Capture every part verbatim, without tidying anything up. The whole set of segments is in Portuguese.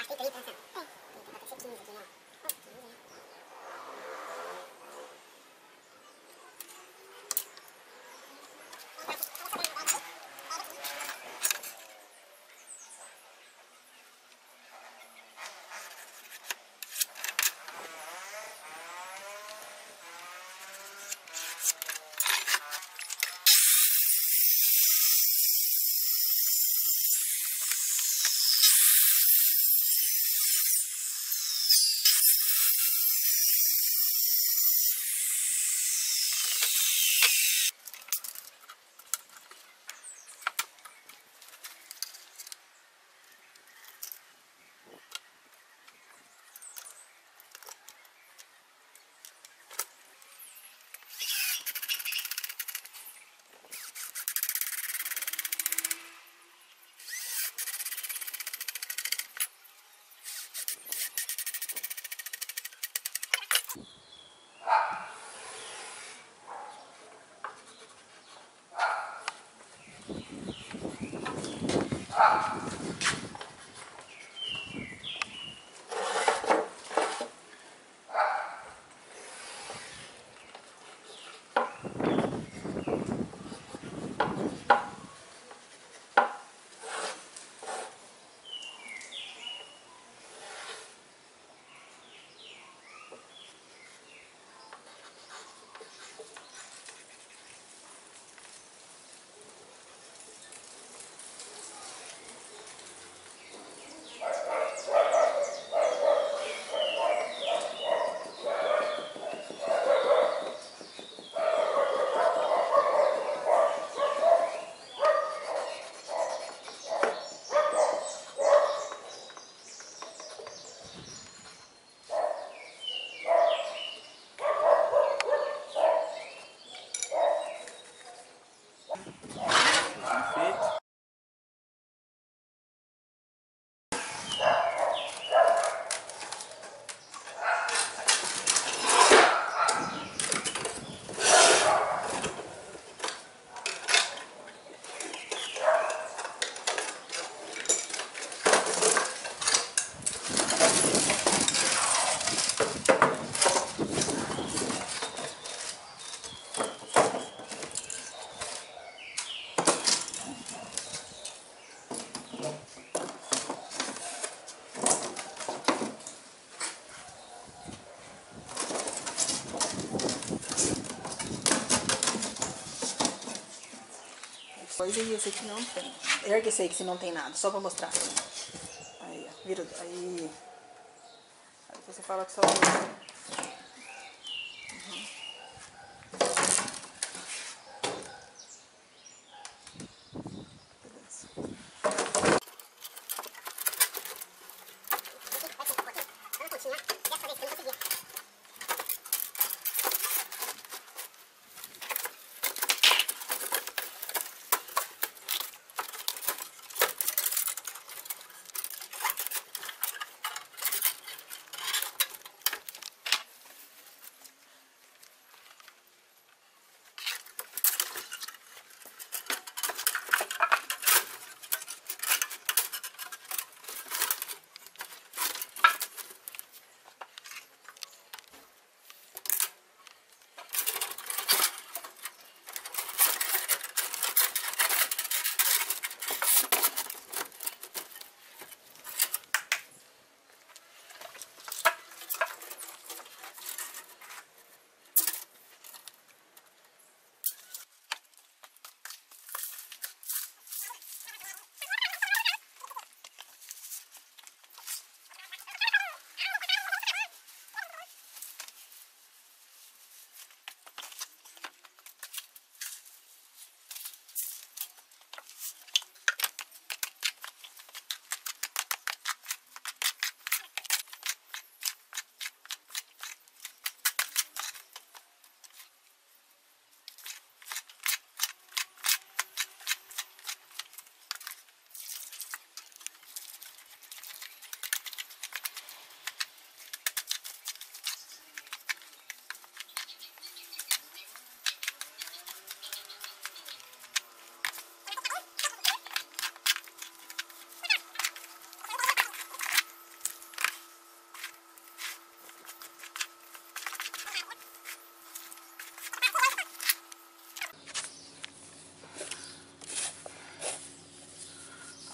Mas tem trinta, né? Tem. Tem, vai ter que ser quinze aqui, né? Ó, quinze, né? E esse aqui não tem. Ergue esse aí que se não tem nada, só pra mostrar. Aí, ó. Vira. Aí. Aí você fala que só.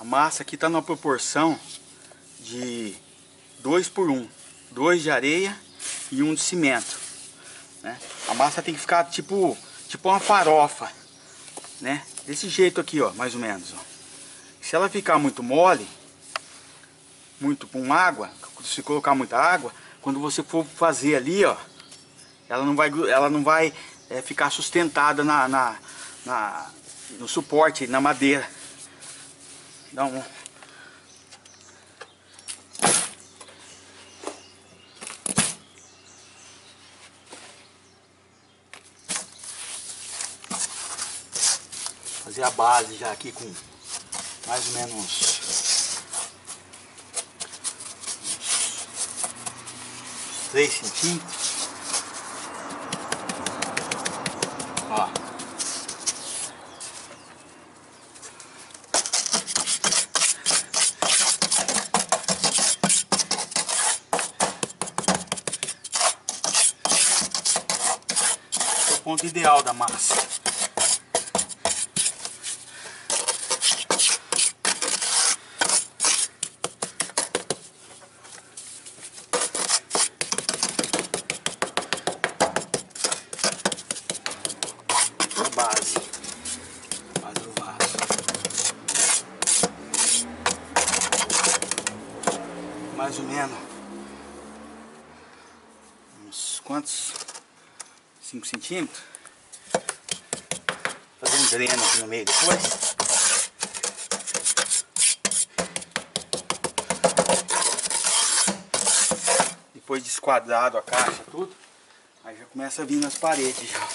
massa aqui está numa proporção de dois por um, dois de areia e um de cimento, né? A massa tem que ficar tipo, tipo uma farofa, né? Desse jeito aqui, ó, mais ou menos, ó. Se ela ficar muito mole, muito com água, se colocar muita água, quando você for fazer ali, ó, ela não vai, ela não vai é, ficar sustentada na, na, na, no suporte, na madeira. Dá um... Fazer a base já aqui com mais ou menos três centímetros. Ó. Esse é o ponto ideal da massa. Base, base do vaso, mais ou menos uns quantos, cinco centímetros, fazer um dreno aqui no meio depois. Depois de esquadrado a caixa, tudo, aí já começa a vir nas paredes já.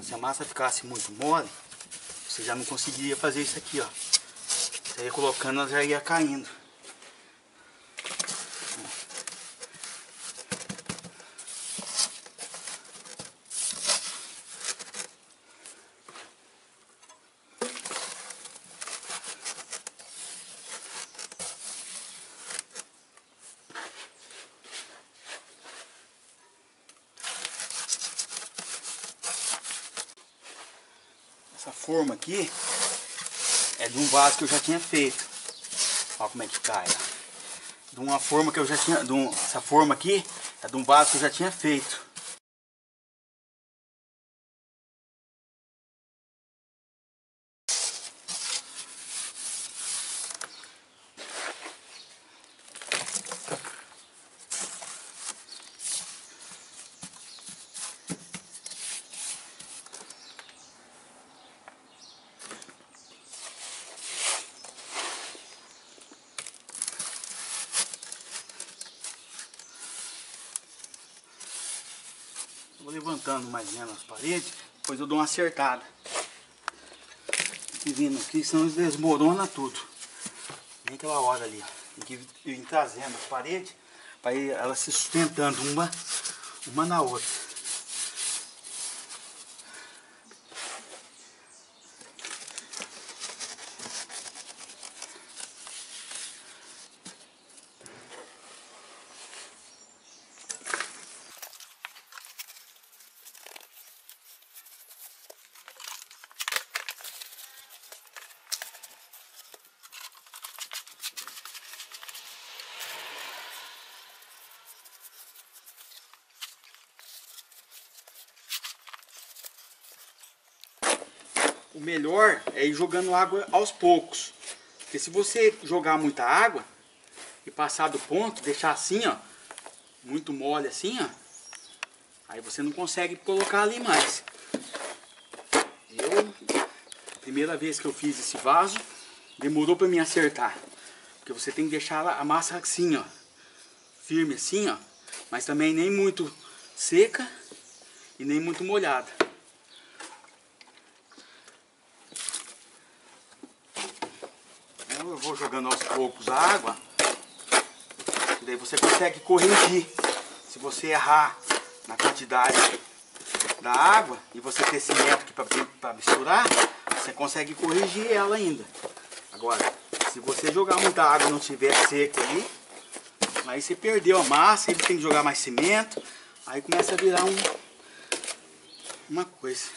Se a massa ficasse muito mole, você já não conseguiria fazer isso aqui, ó. Você ia colocando, ela já ia caindo. Essa forma aqui é de um vaso que eu já tinha feito. Olha como é que cai. Ó. De uma forma que eu já tinha. De um, essa forma aqui é de um vaso que eu já tinha feito. Vou levantando mais ou menos as paredes, depois eu dou uma acertada. E vindo aqui, senão desmorona tudo. Bem aquela hora ali, ó. Tem que ir trazendo as paredes, para elas se sustentando uma, uma na outra. O melhor é ir jogando água aos poucos, porque se você jogar muita água e passar do ponto, deixar assim, ó, muito mole assim, ó, aí você não consegue colocar ali mais. Eu, a primeira vez que eu fiz esse vaso, demorou para me acertar, porque você tem que deixar a massa assim, ó, firme assim, ó, mas também nem muito seca e nem muito molhada. Eu vou jogando aos poucos a água, e daí você consegue corrigir. Se você errar na quantidade da água e você ter cimento aqui para misturar, você consegue corrigir ela ainda. Agora, se você jogar muita água e não tiver seco ali, Aí você perdeu a massa, ele tem que jogar mais cimento, aí começa a virar um, uma coisa.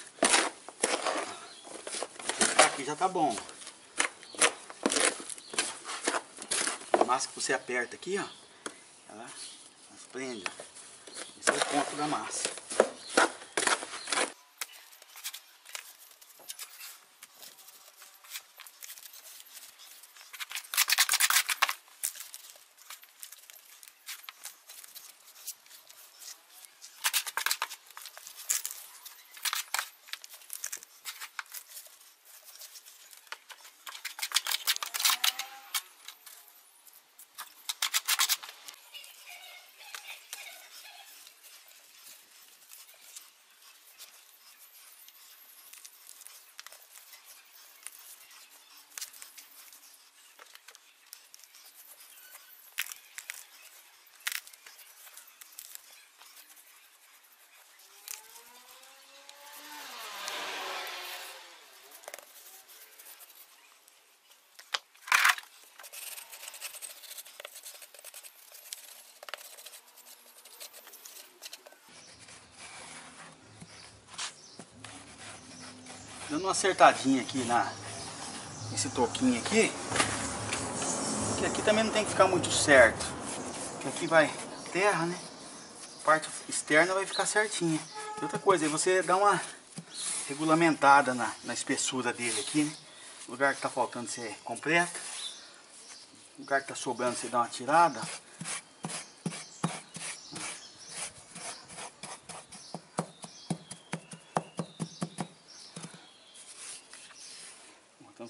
Aqui já tá bom. A massa que você aperta aqui, ó, ela prende. Esse é o ponto da massa. Dando uma acertadinha aqui na, nesse toquinho aqui, que aqui também não tem que ficar muito certo, porque aqui vai terra, né? A parte externa vai ficar certinha. E outra coisa, aí você dá uma regulamentada na, na espessura dele aqui, né? O lugar que tá faltando você completa, o lugar que tá sobrando você dá uma tirada.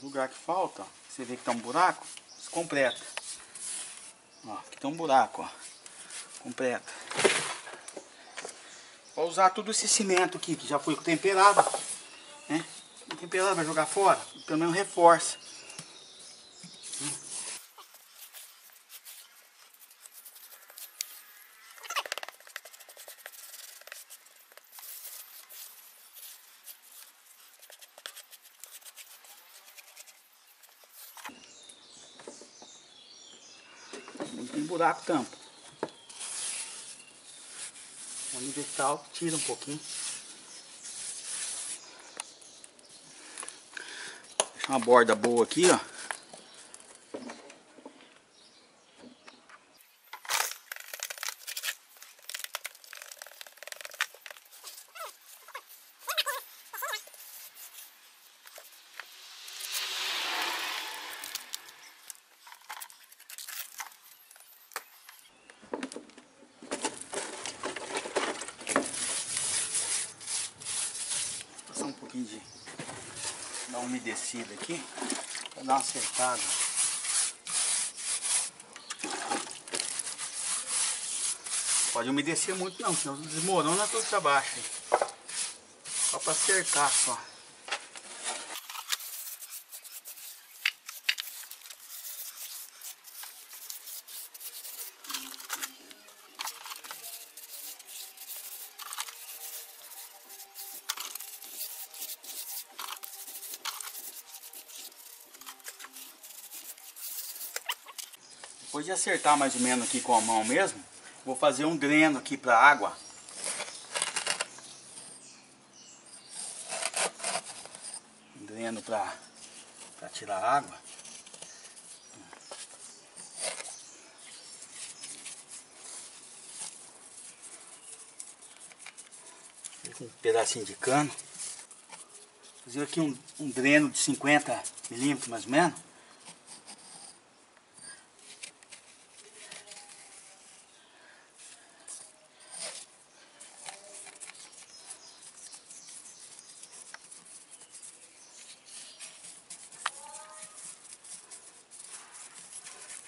Lugar que falta, ó, você vê que tá um buraco, se completa. Ó, aqui tem um buraco, ó, completa. Vou usar todo esse cimento aqui, que já foi temperado, né? Temperado vai jogar fora, pelo menos reforça. Tem buraco, tampa. O nível tal tira um pouquinho. Deixa uma borda boa aqui, ó. De dar uma umedecida aqui, para dar uma acertada. Pode umedecer muito não, senão desmorona tudo para baixo. Só para acertar só. Depois de acertar mais ou menos aqui com a mão mesmo, vou fazer um dreno aqui para água. Um dreno para para tirar a água. Um pedacinho de cano. Vou fazer aqui um, um dreno de cinquenta milímetros mais ou menos.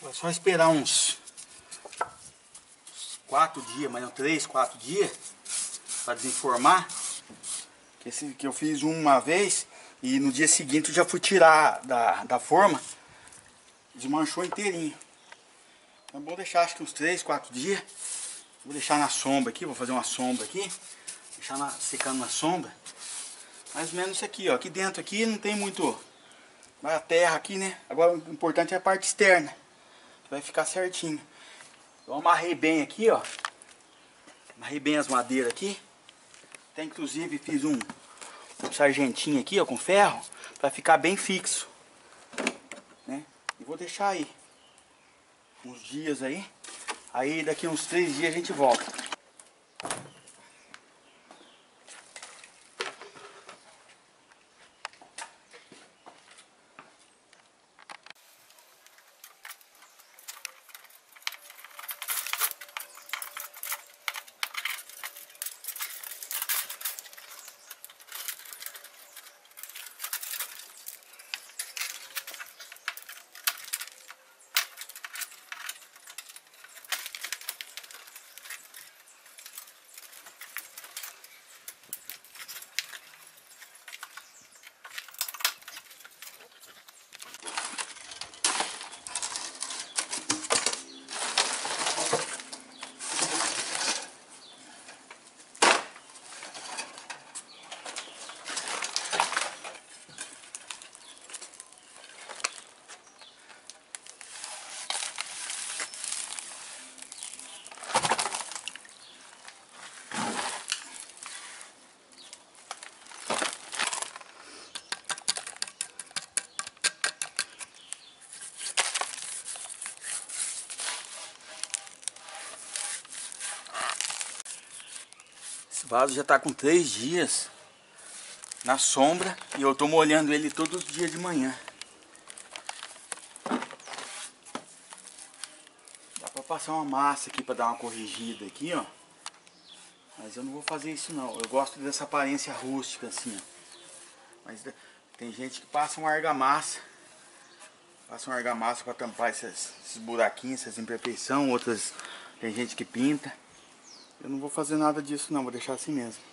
É só esperar uns quatro dias, mais ou três, quatro dias, para desenformar. Que, esse, que eu fiz uma vez e no dia seguinte eu já fui tirar da, da forma, desmanchou inteirinho. Então é bom deixar acho que uns três, quatro dias. Vou deixar na sombra aqui, vou fazer uma sombra aqui, deixar na, secando na sombra. Mais ou menos isso aqui, ó. Aqui dentro aqui não tem muito, a terra aqui, né? Agora o importante é a parte externa. Vai ficar certinho. Eu amarrei bem aqui, ó. Amarrei bem as madeiras aqui. Até inclusive fiz um, um sargentinho aqui, ó, com ferro, pra ficar bem fixo, né? E vou deixar aí uns dias aí. Aí daqui uns três dias a gente volta. Esse vaso já está com três dias na sombra e eu estou molhando ele todos os dias de manhã. Dá para passar uma massa aqui para dar uma corrigida aqui, ó. Mas eu não vou fazer isso não. Eu gosto dessa aparência rústica assim, ó. Mas tem gente que passa uma argamassa, passa uma argamassa para tampar esses, esses buraquinhos, essas imperfeições. Outras tem gente que pinta. Eu não vou fazer nada disso não, vou deixar assim mesmo.